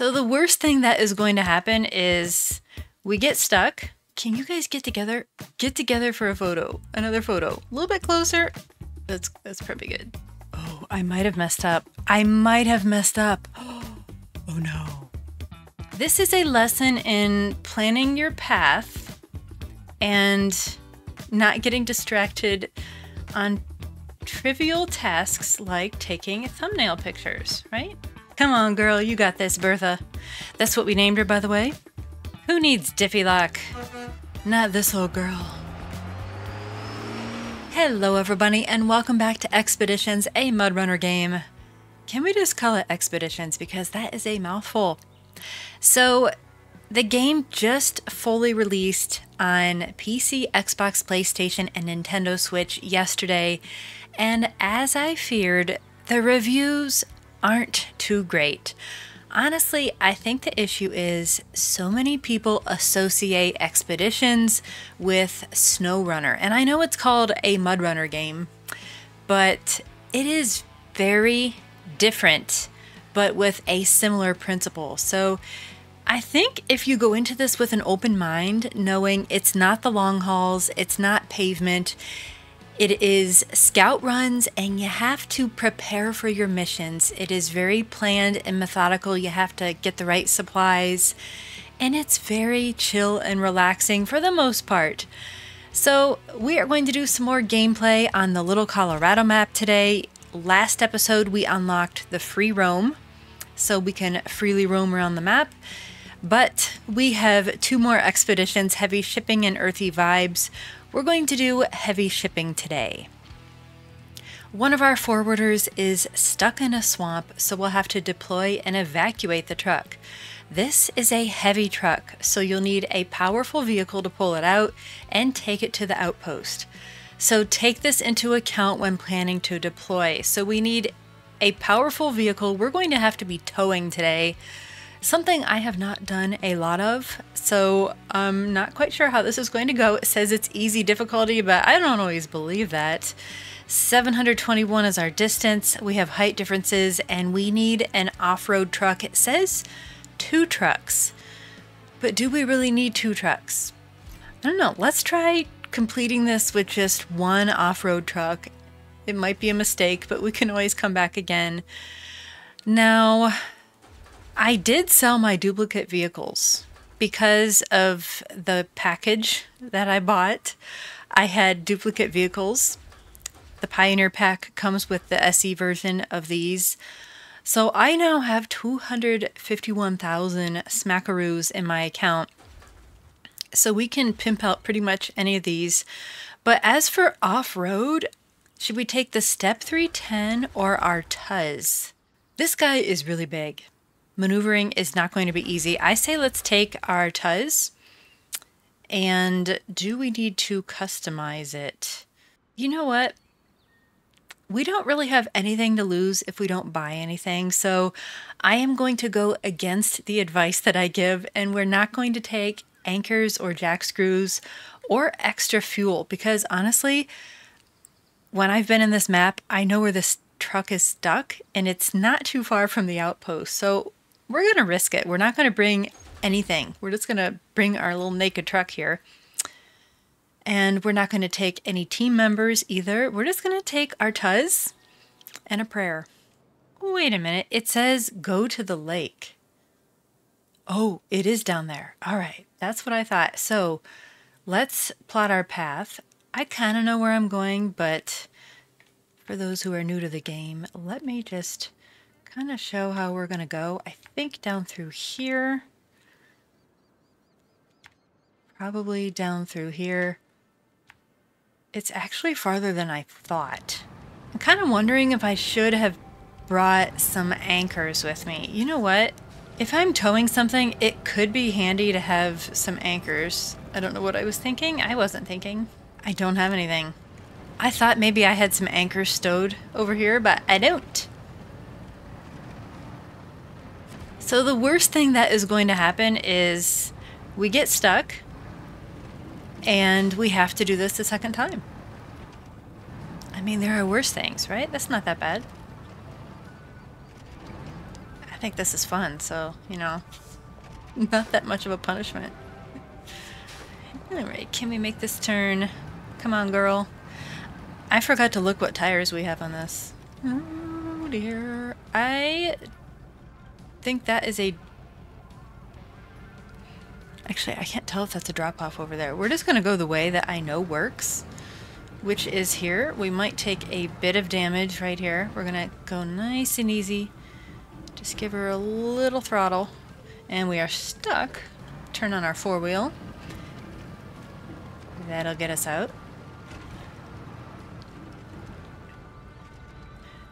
So the worst thing that is going to happen is we get stuck. Can you guys get together? Get together for a photo, another photo. A little bit closer. That's pretty good. Oh, I might have messed up. I might have messed up. Oh no. This is a lesson in planning your path and not getting distracted on trivial tasks like taking thumbnail pictures, right? Come on, girl, you got this, Bertha. That's what we named her, by the way. Who needs Diff Lock? Not this old girl. Hello, everybody, and welcome back to Expeditions, a Mudrunner game. Can we just call it Expeditions? Because that is a mouthful. So, the game just fully released on PC, Xbox, PlayStation, and Nintendo Switch yesterday, and as I feared, the reviews aren't too great. Honestly, I think the issue is so many people associate Expeditions with Snow Runner, and I know it's called a Mudrunner game, but it is very different, but with a similar principle. So I think if you go into this with an open mind, knowing it's not the long hauls, it's not pavement, it is scout runs, and you have to prepare for your missions. It is very planned and methodical. You have to get the right supplies, and it's very chill and relaxing for the most part. So we are going to do some more gameplay on the Little Colorado map today. Last episode, we unlocked the free roam, so we can freely roam around the map. But we have two more expeditions, heavy shipping and earthy vibes. We're going to do heavy shipping today. One of our forwarders is stuck in a swamp, so we'll have to deploy and evacuate the truck. This is a heavy truck, so you'll need a powerful vehicle to pull it out and take it to the outpost. So take this into account when planning to deploy. So we need a powerful vehicle. We're going to have to be towing today. Something I have not done a lot of, so I'm not quite sure how this is going to go. It says it's easy difficulty, but I don't always believe that. 721 is our distance. We have height differences, and we need an off-road truck. It says 2 trucks, but do we really need 2 trucks? I don't know. Let's try completing this with just 1 off-road truck. It might be a mistake, but we can always come back again. Now, I did sell my duplicate vehicles because of the package that I bought. I had duplicate vehicles. The Pioneer Pack comes with the SE version of these. So I now have 251,000 smackaroos in my account. So we can pimp out pretty much any of these. But as for off-road, should we take the Step 310 or our Tuz? This guy is really big. Maneuvering is not going to be easy. I say let's take our Tuz. And do we need to customize it? You know what? We don't really have anything to lose if we don't buy anything. So I am going to go against the advice that I give, and we're not going to take anchors or jack screws or extra fuel, because honestly, when I've been in this map, I know where this truck is stuck, and it's not too far from the outpost. So we're going to risk it. We're not going to bring anything. We're just going to bring our little naked truck here. And we're not going to take any team members either. We're just going to take our Tuz and a prayer. Wait a minute. It says go to the lake. Oh, it is down there. All right. That's what I thought. So let's plot our path. I kind of know where I'm going, but for those who are new to the game, let me just kind of show how we're going to go. I think down through here. Probably down through here. It's actually farther than I thought. I'm kind of wondering if I should have brought some anchors with me. You know what? If I'm towing something, it could be handy to have some anchors. I don't know what I was thinking. I wasn't thinking. I don't have anything. I thought maybe I had some anchors stowed over here, but I don't. So the worst thing that is going to happen is we get stuck, and we have to do this a second time. I mean, there are worse things, right? That's not that bad. I think this is fun, so, you know, not that much of a punishment. Alright, can we make this turn? Come on, girl. I forgot to look what tires we have on this. Oh dear. I think that is a... Actually, I can't tell if that's a drop-off over there. We're just going to go the way that I know works, which is here. We might take a bit of damage right here. We're going to go nice and easy. Just give her a little throttle. And we are stuck. Turn on our four-wheel. That'll get us out.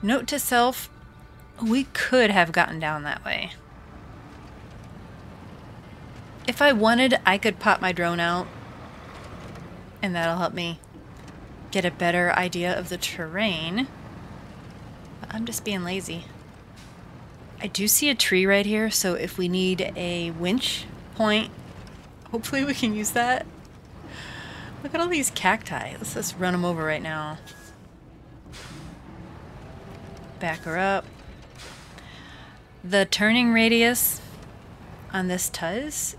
Note to self, we could have gotten down that way. If I wanted, I could pop my drone out, and that'll help me get a better idea of the terrain. But I'm just being lazy. I do see a tree right here, so if we need a winch point, hopefully we can use that. Look at all these cacti. Let's just run them over right now. Back her up. The turning radius on this Tuz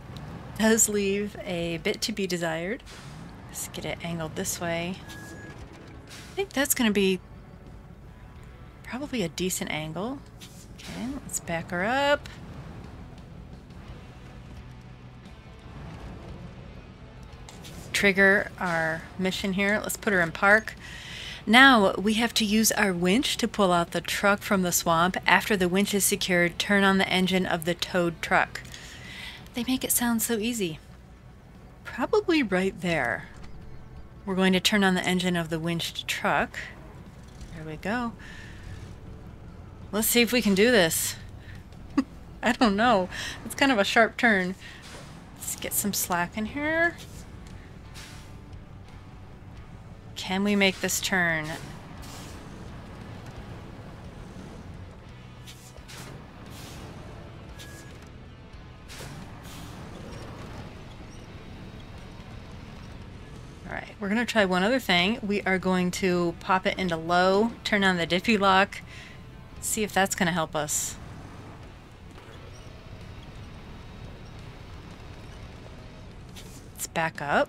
does leave a bit to be desired. Let's get it angled this way. I think that's going to be probably a decent angle. Okay, let's back her up. Trigger our mission here. Let's put her in park. Now we have to use our winch to pull out the truck from the swamp. After the winch is secured, turn on the engine of the towed truck. They make it sound so easy. Probably right there. We're going to turn on the engine of the winched truck. There we go. Let's see if we can do this. I don't know. It's kind of a sharp turn. Let's get some slack in here. Can we make this turn? Alright, we're going to try one other thing. We are going to pop it into low, turn on the Diff Lock, see if that's going to help us. Let's back up.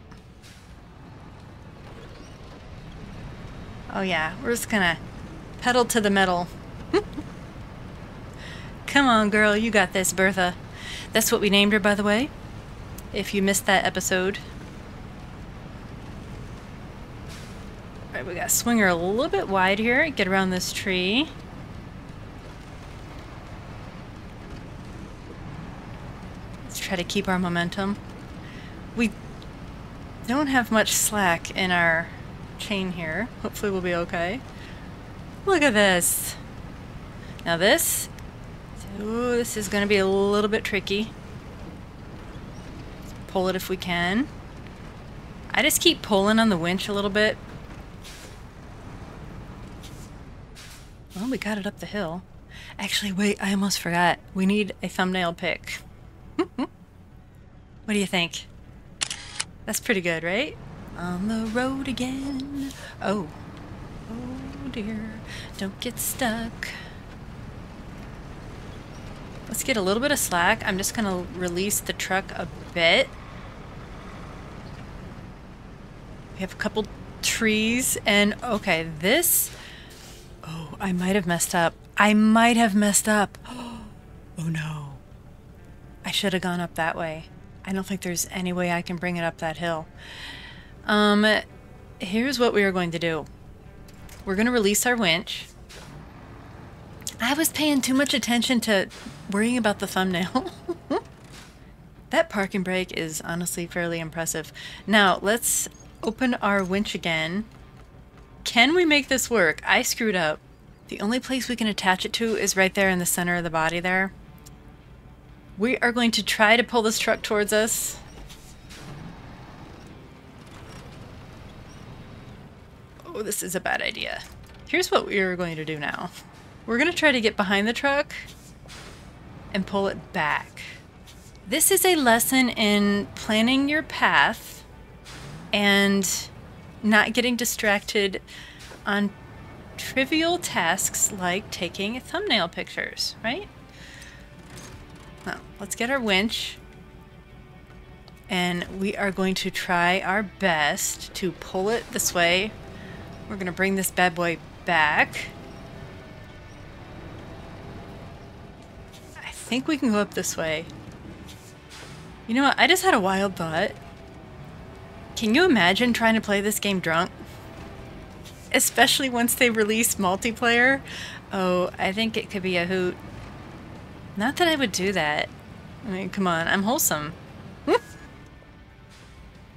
Oh yeah, we're just gonna pedal to the metal. Come on, girl, you got this, Bertha. That's what we named her, by the way, if you missed that episode. Alright, we gotta swing her a little bit wide here, get around this tree. Let's try to keep our momentum. We don't have much slack in our chain here. Hopefully we'll be okay. Look at this. Now this, ooh, this is going to be a little bit tricky. Let's pull it if we can. I just keep pulling on the winch a little bit. Well, we got it up the hill. Actually, wait, I almost forgot. We need a thumbnail pic. What do you think? That's pretty good, right? On the road again. Oh. Oh dear. Don't get stuck. Let's get a little bit of slack. I'm just going to release the truck a bit. We have a couple trees and okay, this... Oh, I might have messed up. I might have messed up. Oh no. I should have gone up that way. I don't think there's any way I can bring it up that hill. Here's what we are going to do. We're going to release our winch. I was paying too much attention to worrying about the thumbnail. That parking brake is honestly fairly impressive. Now, let's open our winch again. Can we make this work? I screwed up. The only place we can attach it to is right there in the center of the body there. We are going to try to pull this truck towards us. Oh, this is a bad idea. Here's what we're going to do now. We're going to try to get behind the truck and pull it back. This is a lesson in planning your path and not getting distracted on trivial tasks like taking thumbnail pictures, right? Well, let's get our winch. And we are going to try our best to pull it this way. We're going to bring this bad boy back. I think we can go up this way. You know what? I just had a wild thought. Can you imagine trying to play this game drunk? Especially once they release multiplayer. Oh, I think it could be a hoot. Not that I would do that. I mean, come on, I'm wholesome.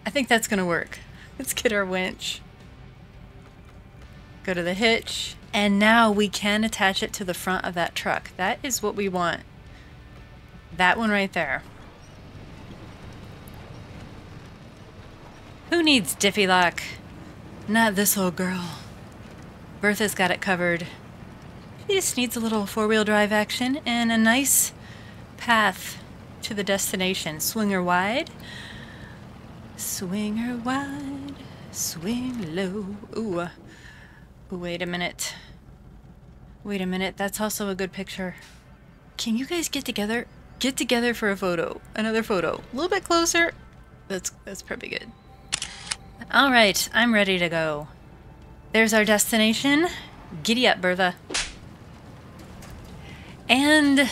I think that's gonna work. Let's get our winch. Go to the hitch. And now we can attach it to the front of that truck. That is what we want. That one right there. Who needs Diff Lock? Not this old girl. Bertha's got it covered. She just needs a little four-wheel drive action and a nice path to the destination. Swing her wide. Swing her wide. Swing low. Ooh. Wait a minute. Wait a minute. That's also a good picture. Can you guys get together? Get together for a photo. Another photo. A little bit closer. That's pretty good. All right. I'm ready to go. There's our destination. Giddy up, Bertha. And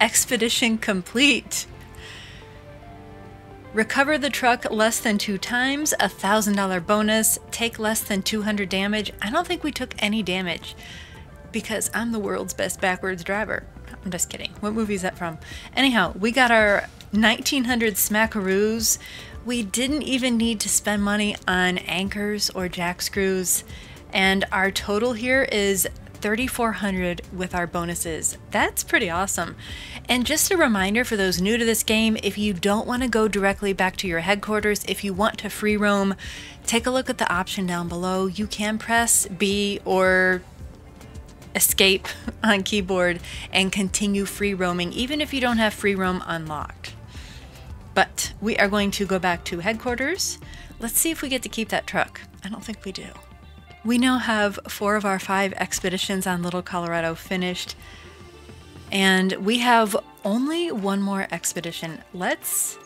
expedition complete. Recover the truck less than 2 times, $1,000 bonus, take less than 200 damage. I don't think we took any damage because I'm the world's best backwards driver. I'm just kidding. What movie is that from? Anyhow, we got our 1900 smackaroos. We didn't even need to spend money on anchors or jack screws. And our total here is $3,400 with our bonuses. That's pretty awesome. And just a reminder for those new to this game, if you don't want to go directly back to your headquarters, if you want to free roam, take a look at the option down below. You can press B or escape on keyboard and continue free roaming, even if you don't have free roam unlocked. But we are going to go back to headquarters. Let's see if we get to keep that truck. I don't think we do. We now have 4 of our 5 expeditions on Little Colorado finished, and we have only 1 more expedition. Let's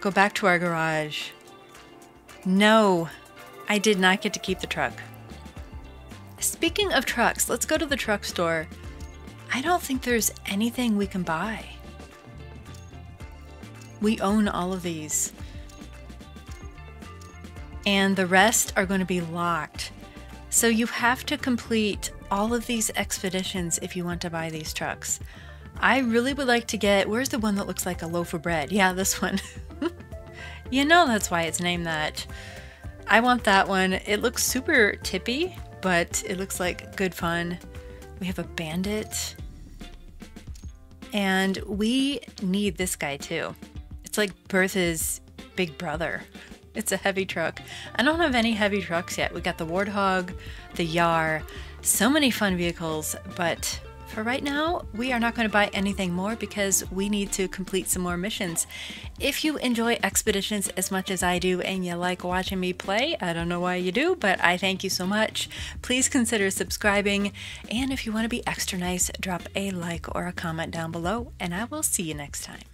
go back to our garage. No, I did not get to keep the truck. Speaking of trucks, let's go to the truck store. I don't think there's anything we can buy. We own all of these, and the rest are going to be locked. So you have to complete all of these expeditions if you want to buy these trucks. I really would like to get, where's the one that looks like a loaf of bread? Yeah, this one. You know that's why it's named that. I want that one. It looks super tippy, but it looks like good fun. We have a bandit. And we need this guy too. It's like Bertha's big brother. It's a heavy truck. I don't have any heavy trucks yet. We got the Warthog, the Yar, so many fun vehicles, but for right now, we are not going to buy anything more because we need to complete some more missions. If you enjoy expeditions as much as I do and you like watching me play, I don't know why you do, but I thank you so much. Please consider subscribing, and if you want to be extra nice, drop a like or a comment down below, and I will see you next time.